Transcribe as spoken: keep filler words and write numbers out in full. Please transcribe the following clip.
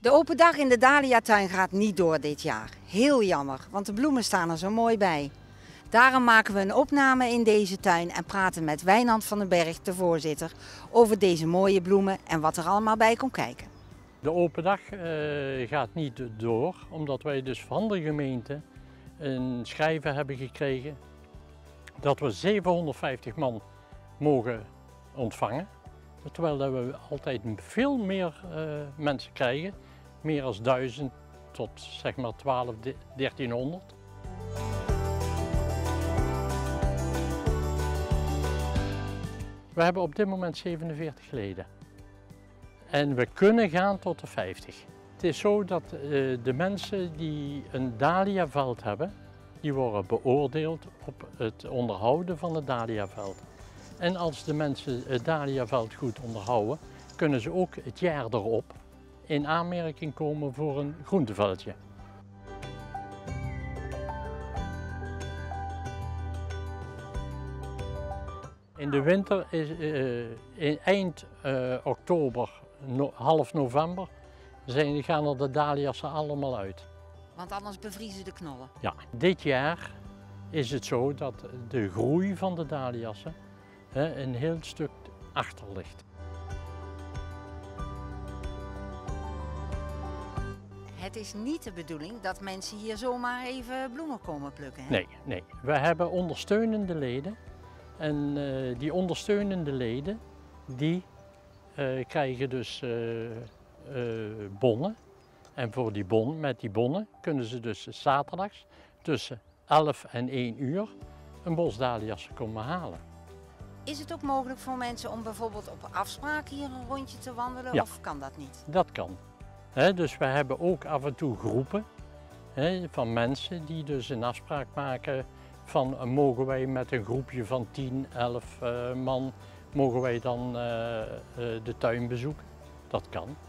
De open dag in de dahliatuin gaat niet door dit jaar. Heel jammer, want de bloemen staan er zo mooi bij. Daarom maken we een opname in deze tuin en praten met Wijnand van den Berg, de voorzitter, over deze mooie bloemen en wat er allemaal bij komt kijken. De open dag uh, gaat niet door, omdat wij dus van de gemeente een schrijven hebben gekregen dat we zevenhonderdvijftig man mogen ontvangen. Terwijl we altijd veel meer uh, mensen krijgen, meer dan duizend tot zeg maar twaalf, dertienhonderd. We hebben op dit moment zevenenveertig leden en we kunnen gaan tot de vijftig. Het is zo dat uh, de mensen die een dahliaveld hebben, die worden beoordeeld op het onderhouden van het dahliaveld. En als de mensen het dahliaveld goed onderhouden, kunnen ze ook het jaar erop in aanmerking komen voor een groenteveldje. In de winter is uh, in eind uh, oktober, no, half november, zijn, gaan er de dahlia's er allemaal uit. Want anders bevriezen de knollen. Ja, dit jaar is het zo dat de groei van de dahliassen een heel stuk achter ligt. Het is niet de bedoeling dat mensen hier zomaar even bloemen komen plukken, hè? Nee, nee. We hebben ondersteunende leden en uh, die ondersteunende leden die uh, krijgen dus uh, uh, bonnen. En voor die bon, met die bonnen kunnen ze dus zaterdags tussen elf en één uur een bos dahlia's komen halen. Is het ook mogelijk voor mensen om bijvoorbeeld op afspraak hier een rondje te wandelen, ja, of kan dat niet? Dat kan. He, dus we hebben ook af en toe groepen he, van mensen die dus een afspraak maken van mogen wij met een groepje van tien, elf uh, man mogen wij dan uh, uh, de tuin bezoeken? Dat kan.